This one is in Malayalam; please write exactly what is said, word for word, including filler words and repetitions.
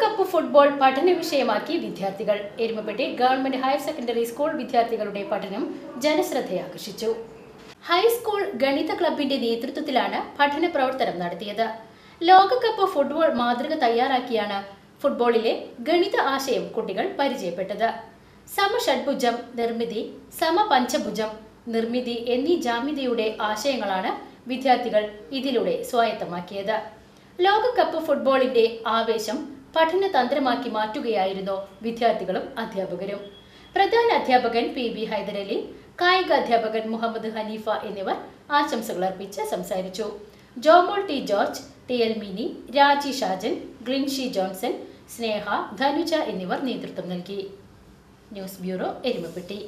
ലോകകപ്പ് ഫുട്ബോൾ പഠന വിഷയമാക്കി വിദ്യാർത്ഥികൾ. Erumapetty government higher secondary school വിദ്യാർത്ഥികളുടെ പഠനം ജനശ്രദ്ധയാകർഷിച്ചു. ഹൈസ്കൂൾ ഗണിത ക്ലബിന്റെ നേതൃത്വത്തിലാണ് പഠന പ്രവർത്തനം നടത്തിയത്. ലോകകപ്പ് ഫുട്ബോൾ മാതൃക തയ്യാറാക്കിയാണ് ഫുട്ബോളിലെ ഗണിത ആശയം കുട്ടികൾ പരിചയപ്പെട്ടത്. സമഷഡ്ഭുജം, നിർമ്മിതി, സമപഞ്ചഭുജം, നിർമ്മിതി എന്നീ ജാമിതിയുടെ ആശയങ്ങളാണ് വിദ്യാർത്ഥികൾ ഇതിലൂടെ സ്വായത്തമാക്കിയത്. ലോകകപ്പ് ഫുട്ബോളിന്റെ ആവേശം പഠന തന്ത്രമാക്കി മാറ്റുകയായിരുന്നു വിദ്യാർത്ഥികളും അധ്യാപകരും. പ്രധാന അധ്യാപകൻ പി ബി ഹൈദരലി, കായിക അധ്യാപകൻ മുഹമ്മദ് ഹനീഫ എന്നിവർ ആശംസകൾ അർപ്പിച്ച് സംസാരിച്ചു. Jomol T George, T L Mini, Raji Shajan, Glinshi Johnson, Sneha, Dhanuja എന്നിവർ നേതൃത്വം നൽകി. News bureau, Erumapetty.